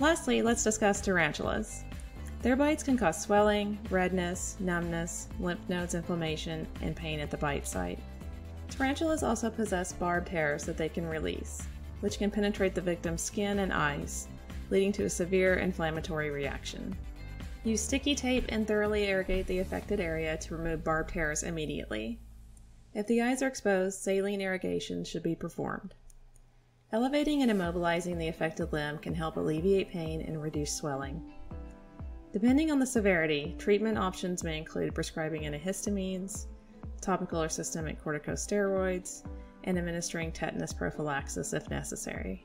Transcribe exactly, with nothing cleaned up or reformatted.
Lastly, let's discuss tarantulas. Their bites can cause swelling, redness, numbness, lymph nodes inflammation, and pain at the bite site. Tarantulas also possess barbed hairs that they can release, which can penetrate the victim's skin and eyes, leading to a severe inflammatory reaction. Use sticky tape and thoroughly irrigate the affected area to remove barbed hairs immediately. If the eyes are exposed, saline irrigation should be performed. Elevating and immobilizing the affected limb can help alleviate pain and reduce swelling. Depending on the severity, treatment options may include prescribing antihistamines, topical or systemic corticosteroids, and administering tetanus prophylaxis if necessary.